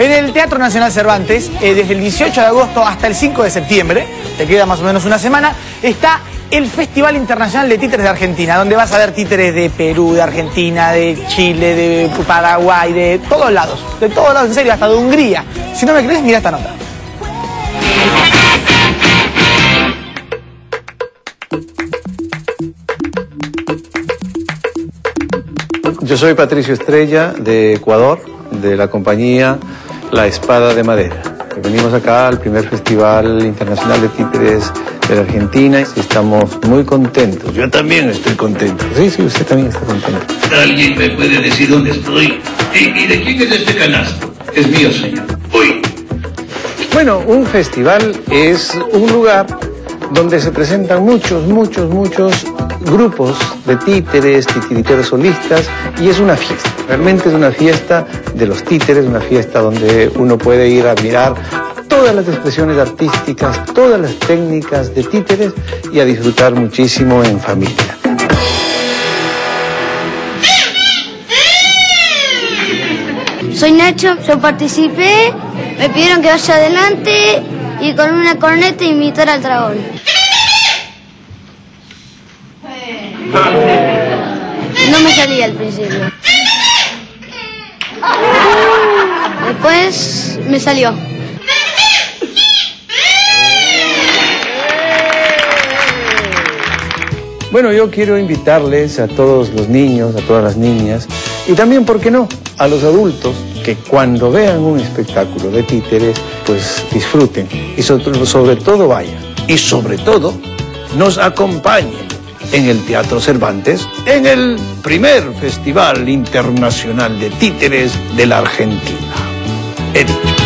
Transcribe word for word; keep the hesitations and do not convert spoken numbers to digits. En el Teatro Nacional Cervantes, eh, desde el dieciocho de agosto hasta el cinco de septiembre, te queda más o menos una semana, está el Festival Internacional de Títeres de Argentina, donde vas a ver títeres de Perú, de Argentina, de Chile, de Paraguay, de todos lados, de todos lados, en serio, hasta de Hungría. Si no me crees, mira esta nota. Yo soy Patricio Estrella, de Ecuador, de la compañía La Espada de Madera. Venimos acá al primer Festival Internacional de Títeres de la Argentina y estamos muy contentos. Yo también estoy contento. Sí, sí, usted también está contento. ¿Alguien me puede decir dónde estoy? ¿Y de quién es este canasto? Es mío, señor. Voy. Bueno, un festival es un lugar donde se presentan muchos, muchos, muchos grupos de títeres, titiriteros solistas, y es una fiesta. Realmente es una fiesta de los títeres, una fiesta donde uno puede ir a mirar todas las expresiones artísticas, todas las técnicas de títeres y a disfrutar muchísimo en familia. Soy Nacho, yo participé, me pidieron que vaya adelante y con una corneta imitar al dragón. No me salía al principio. Después me salió. Bueno, yo quiero invitarles a todos los niños, a todas las niñas, y también, ¿por qué no?, a los adultos, que cuando vean un espectáculo de títeres, pues disfruten y sobre, sobre todo vayan. Y sobre todo, nos acompañen en el Teatro Cervantes, en el primer Festival Internacional de Títeres de la Argentina. He dicho.